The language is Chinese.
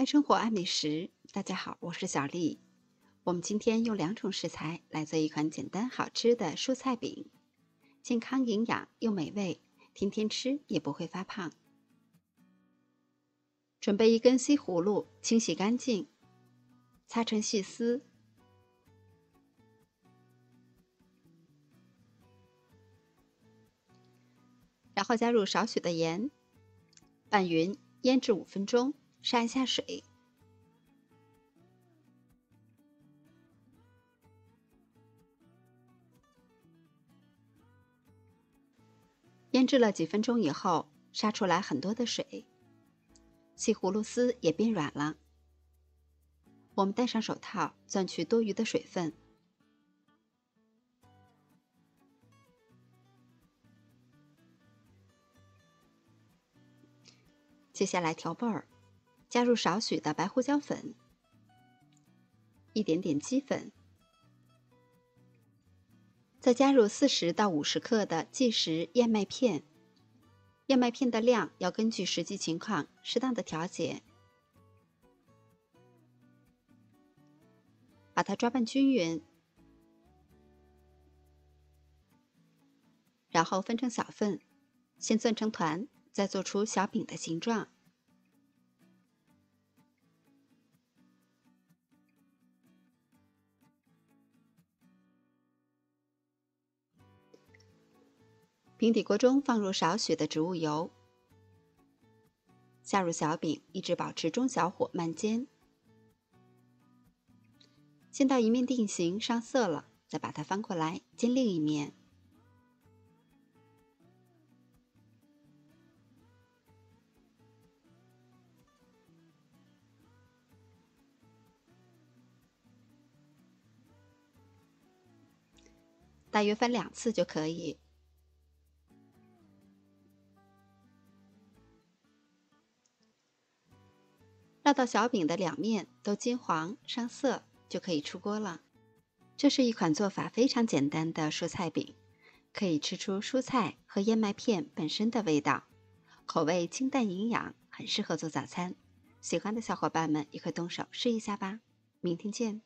爱生活爱美食，大家好，我是小丽。我们今天用2种食材来做一款简单好吃的蔬菜饼，健康营养又美味，天天吃也不会发胖。准备1根西葫芦，清洗干净，擦成细丝。然后加入少许的盐，拌匀，腌制5分钟。杀一下水，腌制了几分钟以后，杀出来很多的水，西葫芦丝也变软了。我们戴上手套，攥去多余的水分。接下来调味儿。加入少许的白胡椒粉，一点点鸡粉，再加入40到50克的即食燕麦片。燕麦片的量要根据实际情况适当的调节，把它抓拌均匀，然后分成小份，先攥成团，再做出小饼的形状。平底锅中放入少许的植物油，下入小饼，一直保持中小火慢煎，煎到一面定型上色了，再把它翻过来煎另一面。大约翻2次就可以。绕到小饼的2面都金黄上色，就可以出锅了。这是一款做法非常简单的蔬菜饼，可以吃出蔬菜和燕麦片本身的味道，口味清淡营养，很适合做早餐。喜欢的小伙伴们也快动手试一下吧。明天见。